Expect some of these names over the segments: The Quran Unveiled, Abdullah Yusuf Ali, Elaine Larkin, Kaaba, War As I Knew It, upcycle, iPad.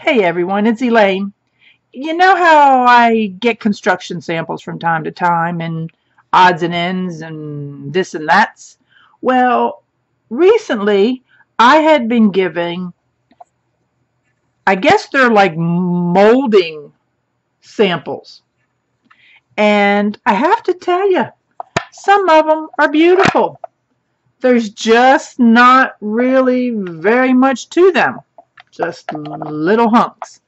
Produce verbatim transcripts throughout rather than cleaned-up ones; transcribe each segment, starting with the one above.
Hey everyone, it's Elaine. You know how I get construction samples from time to time and odds and ends and this and that's? Well, recently I had been giving, I guess they're like molding samples. And I have to tell you, some of them are beautiful. There's just not really very much to them. Just little hunks.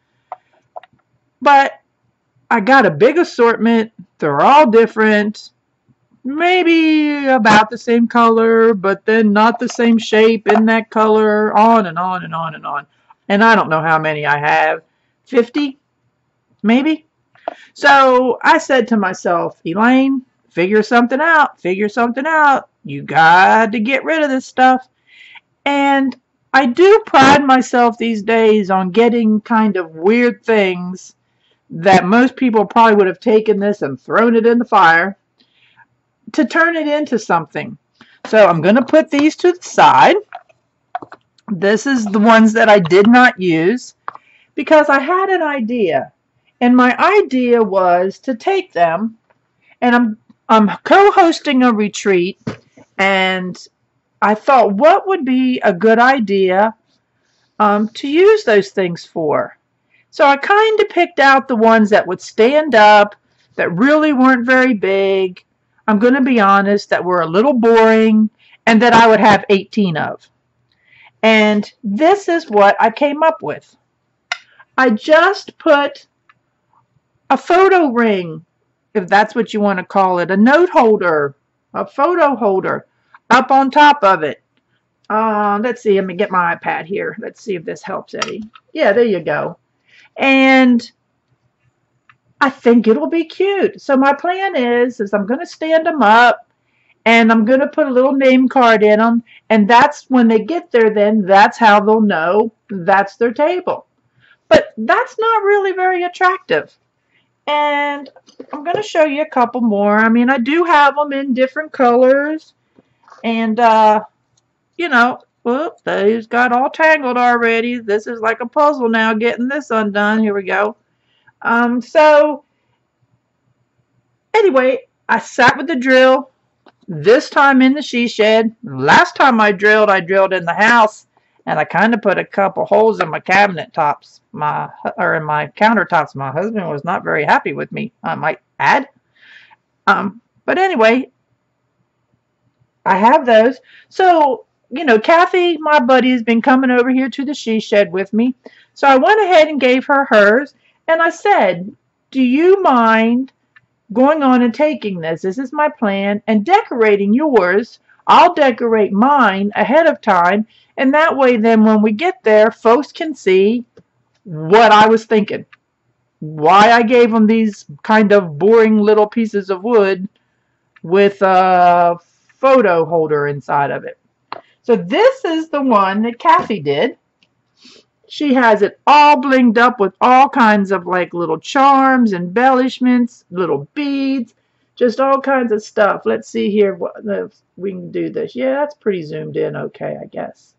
But I got a big assortment. They're all different. Maybe about the same color, but then not the same shape in that color. On and on and on and on. And I don't know how many I have. fifty? Maybe? So I said to myself, Elaine, figure something out. Figure something out. You got to get rid of this stuff. And I do pride myself these days on getting kind of weird things that most people probably would have taken this and thrown it in the fire to turn it into something. So I'm going to put these to the side. This is the ones that I did not use because I had an idea. And my idea was to take them, and I'm, I'm co-hosting a retreat, and I thought, what would be a good idea um, to use those things for? So I kind of picked out the ones that would stand up, that really weren't very big, I'm going to be honest, that were a little boring, and that I would have eighteen of. And this is what I came up with. I just put a photo ring, if that's what you want to call it, a note holder, a photo holder, up on top of it. Uh, let's see, let me get my iPad here. Let's see if this helps any. Yeah, there you go. And I think it'll be cute. So my plan is, is I'm going to stand them up, and I'm going to put a little name card in them, and that's when they get there then, that's how they'll know that's their table. But that's not really very attractive. And I'm going to show you a couple more. I mean, I do have them in different colors. And, uh, you know, whoop, those got all tangled already. This is like a puzzle now, getting this undone. Here we go. Um, so, anyway, I sat with the drill, this time in the she shed. Last time I drilled, I drilled in the house. And I kind of put a couple holes in my cabinet tops, my or in my countertops. My husband was not very happy with me, I might add. Um, but anyway, I have those. So, you know, Kathy, my buddy, has been coming over here to the she shed with me. So I went ahead and gave her hers. And I said, do you mind going on and taking this? This is my plan. And decorating yours. I'll decorate mine ahead of time. And that way, then, when we get there, folks can see what I was thinking. Why I gave them these kind of boring little pieces of wood with a photo holder inside of it. So this is the one that Kathy did. She has it all blinged up with all kinds of like little charms, embellishments, little beads, just all kinds of stuff. Let's see here if we can do this. Yeah, that's pretty zoomed in. Okay, I guess.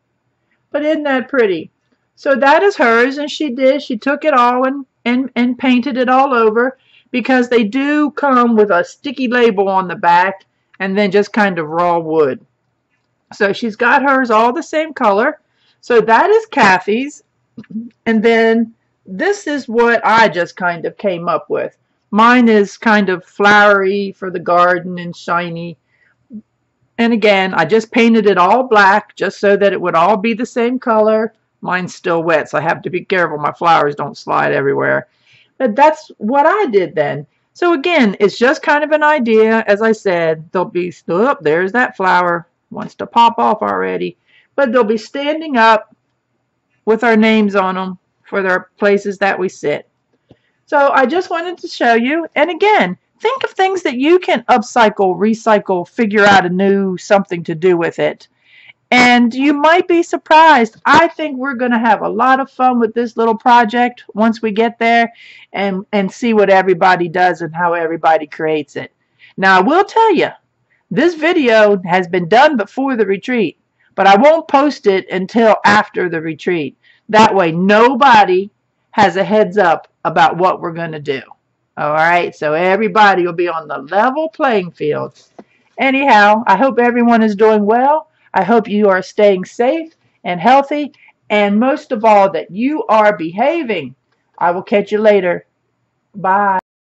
But isn't that pretty? So that is hers, and she did. She took it all and, and, and painted it all over because they do come with a sticky label on the back and then just kind of raw wood. So she's got hers all the same color. So that is Kathy's. And then this is what I just kind of came up with. Mine is kind of flowery for the garden and shiny. And again, I just painted it all black just so that it would all be the same color. Mine's still wet, so I have to be careful my flowers don't slide everywhere. But that's what I did then. So again, it's just kind of an idea. As I said, they'll be still up. There's that flower. Wants to pop off already. But they'll be standing up with our names on them for their places that we sit. So I just wanted to show you. And again, think of things that you can upcycle, recycle, figure out a new something to do with it. And you might be surprised. I think we're going to have a lot of fun with this little project once we get there and, and see what everybody does and how everybody creates it. Now, I will tell you, this video has been done before the retreat, but I won't post it until after the retreat. That way, nobody has a heads up about what we're going to do. All right, so everybody will be on the level playing field. Anyhow, I hope everyone is doing well. I hope you are staying safe and healthy, and most of all, that you are behaving. I will catch you later. Bye.